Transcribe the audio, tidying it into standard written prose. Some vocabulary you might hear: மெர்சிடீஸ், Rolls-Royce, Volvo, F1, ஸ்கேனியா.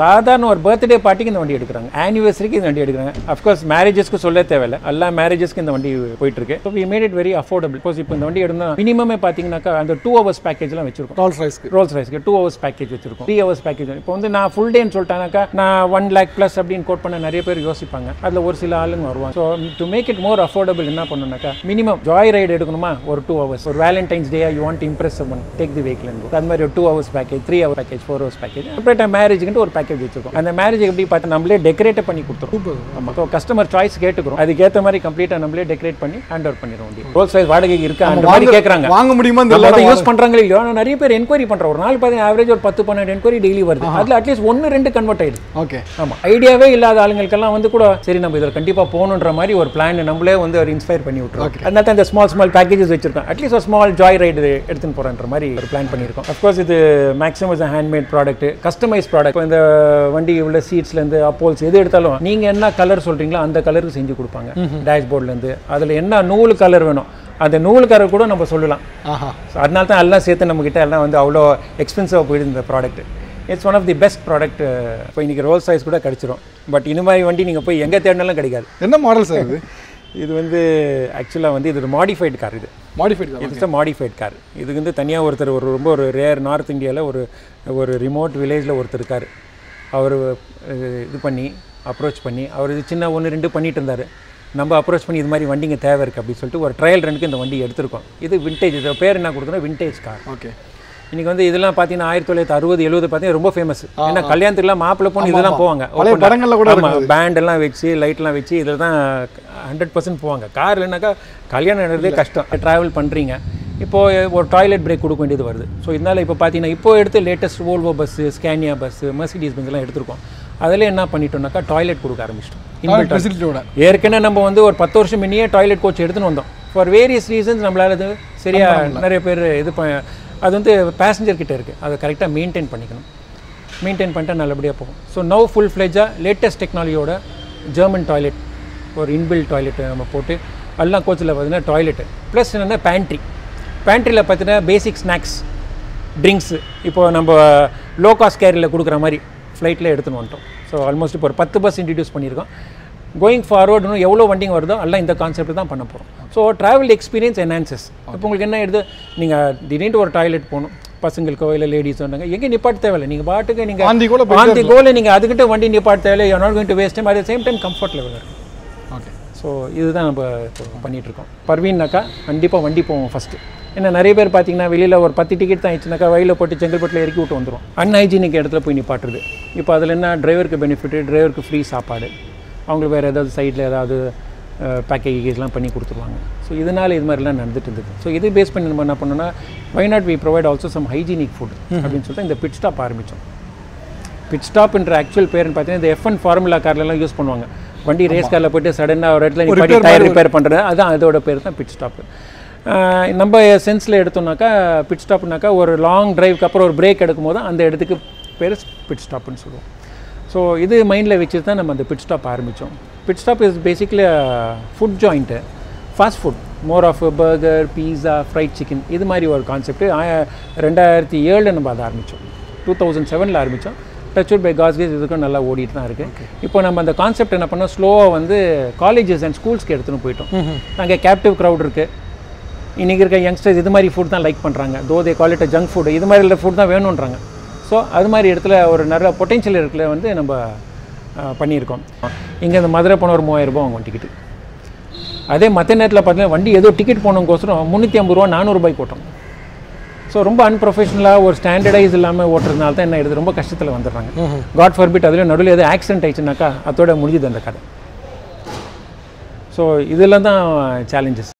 சாதாரண ஒரு பர்த்டே பார்ட்டிக்கு இந்த வண்டி எடுக்கறாங்க anniversary-க்கு இந்த வண்டி எடுக்கறாங்க of course marriages-க்கு சொல்ல தேவையில்லை எல்லா marriages-க்கு இந்த வண்டி போயிட்டு இருக்கு so we made it very affordable because இப்போ இந்த வண்டி எடுத்தா மினிமமே பாத்தீங்கன்னாக்க அந்த 2 hours package-லாம் வெச்சிருக்கோம் Rolls-Royce-க்கு 2 hours package வெச்சிருக்கோம் 3 hours package இப்போ வந்து நான் full day-ன்னு சொல்லிட்டானாக்க நான் 1 lakh plus அப்படிን கோட் பண்ண நிறைய பேர் யோசிப்பாங்க அதுல ஒரு சில ஆளுங்க வருவாங்க so to make it more affordable என்ன பண்ணனும்னாக்க minimum joy ride எடுக்கணுமா ஒரு 2 hours ஒரு valentine's day you want to impress someone take the vehicle and go அந்த மாதிரி 2 hours package 3 hours package 4 hours package separate marriage-க்கு ஒரு package வெச்சிருக்கோம் அந்த மேரேஜ் எப்படி பார்த்தா நம்மளே டெக்கரேட் பண்ணி கொடுத்துறோம் ஆமா சோ கஸ்டமர் சாய்ஸ் கேட்கறோம் அதுக்கு ஏத்த மாதிரி கம்ப்ளீட்டா நம்மளே டெக்கரேட் பண்ணி ஹேண்ட் ஓவர் பண்ணிரோம் ரோல்ஸ் ராய்ஸ் வாடகைக்கு இருக்கா அந்த மாதிரி கேக்குறாங்க வாங்க முடியுமா இந்த எல்லாரும் யூஸ் பண்றாங்களே இல்லையா நான் நிறைய பேர் என்குயரி பண்றேன் ஒரு நாள் பாத்தீங்க ஆவரேஜ் ஒரு 10 12 என்குயரி டெய்லி வருது அதுல at least 1 2 கன்வர்ட் ஆயிடுது ஓகே ஆமா ஐடியாவே இல்லாத ஆளுங்களுக்கெல்லாம் வந்து கூட சரி நம்ம இதெல்லாம் கண்டிப்பா போணும்ன்ற மாதிரி ஒரு பிளான் நம்மளே வந்து ஒரு இன்ஸ்பயர் பண்ணி விட்டுறோம் அதனால தான் இந்த ஸ்மால் பேக்கேजेस வெச்சிருக்கோம் at least a small joy ride எடுத்துன்னு போறன்ற மாதிரி ஒரு பிளான் பண்ணிருக்கோம் of course இது maximum is a handmade product customized product வண்டி உள்ள சீட்ஸ்ல இருந்து அப்போல்ஸ் எது எடுத்தாலும் நீங்க என்ன கலர் சொல்றீங்களோ அந்த கலருக்கு செஞ்சு கொடுப்பாங்க டேஷ்போர்ட்ல இருந்து அதுல என்ன நூல் கலர் வேணும் அந்த நூல் கலர் கூட நம்ம சொல்லலாம் ஆஹா அதனால தான் எல்லாம் சேர்த்து நம்ம கிட்ட எல்லாம் வந்து அவ்வளோ எக்ஸ்பென்சிவா போயிடுது இந்த product it's one of the best product இப்போ இன்னைக்கு ரோல்ஸ் ராய்ஸ் கூட கிடைச்சிரும் பட் இந்த மாதிரி வண்டி நீங்க போய் எங்க தேடினாலும் கிடைக்காது என்ன மாடல் சார் இது வந்து ஆக்சுவலா வந்து இது ஒரு மாடிஃபைட் கார் இது மாடிஃபைட் கார் இதுக்கு வந்து தனியா ஒருத்தர் ஒரு ரொம்ப ஒரு ரேர் நார்த் இந்தியால ஒரு ஒரு ரிமோட் வில்லேஜ்ல ஒருத்தர் இருக்காரு அவர் இது பண்ணி அப்ரோச் பண்ணி அவர் இது சின்ன 1 2 பண்ணிட்டு இருந்தார் நம்ம அப்ரோச் பண்ணி இது மாதிரி வண்டிங்க தேவை இருக்குது அப்படின்னு சொல்லிட்டு ஒரு ட்ரையல் ரனுக்கு இந்த வண்டி எடுத்திருக்கோம் இது விண்டேஜ் இதோட பேர் என்ன கொடுத்தோன்னா விண்டேஜ் கார் ஓகே இன்றைக்கி வந்து இதெல்லாம் பார்த்தீங்கன்னா 1960 70 பார்த்தீங்கன்னா ரொம்ப ஃபேமஸ் ஏன்னா கல்யாணத்துக்குலாம் மாப்பிள்ளை போகணும் இதெல்லாம் போவாங்க பேண்டெல்லாம் வச்சு லைட்லாம் வச்சு இதில் தான் 100% போவாங்க கார் இல்லைனாக்கா கல்யாணம் நடந்ததே கஷ்டம் ட்ராவல் பண்ணுறீங்க இப்போது ஒரு டாய்லெட் பிரேக் கொடுக்க வேண்டியது வருது ஸோ இதனால் இப்போ பார்த்தீங்கன்னா இப்போ எடுத்து latest Volvo bus ஸ்கேனியா bus மெர்சிடீஸ் பஸ்லாம் எடுத்திருக்கோம் அதில் என்ன பண்ணிட்டோம்னாக்கா டாய்லெட் கொடுக்க ஆரம்பிச்சிட்டோம் இன்பில்ட் ஃபெசிலிட்டியோட ஏற்கனவே நம்ம வந்து ஒரு 10 வருஷம் முன்னையே டாய்லெட் கோச் எடுத்துன்னு வந்தோம் ஃபார் வேரியஸ் ரீசன்ஸ் நம்மளால் அது சரியாக நிறைய பேர் இது அது வந்து பேசஞ்சர் கிட்டே இருக்குது அதை கரெக்டாக மெயின்டைன் பண்ணிக்கணும் மெயின்டைன் பண்ணிட்டா நல்லபடியாக போகும் ஸோ நவ் ஃபுல் ஃப்ளெஜாக லேட்டஸ்ட் டெக்னாலஜியோட ஜெர்மன் டாய்லெட் ஒரு இன்பில்ட் டாய்லெட்டு நம்ம போட்டு எல்லாம் கோச்சில் பார்த்தீங்கன்னா டாய்லெட்டு ப்ளஸ் என்னென்னா பேண்ட்ரி பேண்ட்ரியில் பார்த்தீங்கன்னா பேசிக் ஸ்நாக்ஸ் ட்ரிங்க்ஸு இப்போது நம்ம லோ காஸ்ட் கேரியரில் கொடுக்குற மாதிரி ஃப்ளைட்டில் எடுத்துன்னு வந்துட்டோம் ஸோ ஆல்மோஸ்ட் இப்போ ஒரு 10 பஸ் இன்ட்ரடியூஸ் பண்ணியிருக்கோம் கோயிங் ஃபார்வர்டு இன்னும் எவ்வளோ வண்டிங்க வருதோ எல்லாம் இந்த கான்செப்ட் தான் பண்ண போகிறோம் ஸோ ட்ராவல் எக்ஸ்பீரியன்ஸ் என்ஹான்சஸ் இப்போ உங்களுக்கு என்ன ஆயிடுது நீங்கள் திடீர்னு ஒரு டாய்லெட் போகணும் பசங்களுக்கோ இல்லை லேடிஸோ இருந்தாங்க எங்கே நிப்பாட்டு தேவையில்லை நீங்கள் பாட்டுக்கு நீங்கள் ஆந்தி கோல நீங்கள் அதுக்கிட்ட வண்டி நிப்பாட்டு தேவையில்லை you are not going to waste time at the same time comfort level இருக்கும் ஓகே ஸோ இதுதான் நம்ம பண்ணிகிட்ருக்கோம் பர்வீன்னாக்கா கண்டிப்பாக வண்டி போவோம் ஃபஸ்ட்டு ஏன்னா நிறைய பேர் பார்த்தீங்கன்னா வெளியில் ஒரு 10 டிக்கெட் தான் ஆயிடுச்சுனாக்கா வயலில் போட்டு செங்கல்பட்டில் இறக்கி விட்டு வந்துடும் அன்ஹைஜீனிக் இடத்துல போய் நிப்பாட்டுறது இப்போ அதில் என்ன டிரைவருக்கு பெனிஃபிட் டிரைவருக்கு ஃப்ரீ சாப்பாடு அவங்களுக்கு வேறு ஏதாவது சைடில் ஏதாவது பேக்கேஜ்லாம் பண்ணி கொடுத்துருவாங்க ஸோ இதனால் இது மாதிரிலாம் நடந்துட்டு இருந்தது ஸோ இது பேஸ் பண்ணி நம்ம என்ன பண்ணோன்னா why not we provide also some hygienic food அப்படின்னு சொல்லிட்டு இந்த பிட் ஸ்டாப் ஆரம்பித்தோம் பிட் ஸ்டாப்ன்ற ஆக்சுவல் பேருன்னு பார்த்தீங்கன்னா இந்த F1 ஃபார்முலா கார்லாம் யூஸ் பண்ணுவாங்க வண்டி ரேஸ் காரில் போய்ட்டு சடனாக ஒரு இடத்துல நிப்பாட்டி டயர் ரிப்பேர் பண்ணுறது அதுதான் அதோட பேர் தான் பிட் ஸ்டாப்பு நம்ம சென்ஸில் எடுத்தோம்னாக்கா பிட் ஸ்டாப்னாக்கா ஒரு லாங் டிரைவுக்கு அப்புறம் ஒரு பிரேக் எடுக்கும் போது அந்த இடத்துக்கு பேர் பிட் ஸ்டாப்புன்னு சொல்லுவோம் ஸோ இது மைண்டில் வச்சு தான் நம்ம அந்த பிட் ஸ்டாப் ஆரம்பித்தோம் pit stop is basically food joint fast food more of burger pizza fried chicken இது மாதிரி ஒரு கான்செப்ட் 2007 நம்ம அதை ஆரம்பித்தோம் 2007 ஆரம்பித்தோம் டச்சுட் பை காஸ் கேஸ் இதுக்கும் நல்லா ஓடிட்டு தான் இருக்குது இப்போ நம்ம அந்த கான்செப்ட் என்ன பண்ணோம் ஸ்லோவாக வந்து காலேஜஸ் அண்ட் ஸ்கூல்ஸ்க்கு எடுத்துன்னு போயிட்டோம் அங்கே கேப்டிவ் க்ரௌட் இருக்குது இன்றைக்கி இருக்க யங்ஸ்டர்ஸ் இது மாதிரி ஃபுட் தான் லைக் பண்ணுறாங்க though they call it junk food இது மாதிரி ஃபுட் தான் வேணுன்றாங்க ஸோ அது மாதிரி இடத்துல ஒரு நல்ல பொட்டென்ஷியல் இருக்கிற வந்து நம்ம பண்ணியிருக்கோம் இங்கே இந்த மதுரை போன ஒரு 3000 ரூபா வாங்குவோம் டிக்கெட்டு அதே மற்ற நேரத்தில் பார்த்தீங்கன்னா வண்டி ஏதோ டிக்கெட் போனவங்கோசரம் 350 ரூபா 400 ரூபாய் ஓட்டும் ஸோ ரொம்ப அன்ப்ரொஃபஷனலாக ஒரு ஸ்டாண்டர்டைஸ் இல்லாமல் ஓட்டுறதுனால தான் என்ன ஆயிடுது ரொம்ப கஷ்டத்தில் வந்துடுறாங்க காட் ஃபார்பிட் அதுலேயும் நடுவில் ஏதோ ஆக்சிடென்ட் ஆயிடுச்சுனாக்கா அதோட முடிஞ்சுது அந்த கதை ஸோ இதெல்லாம் தான் சேலஞ்சஸ்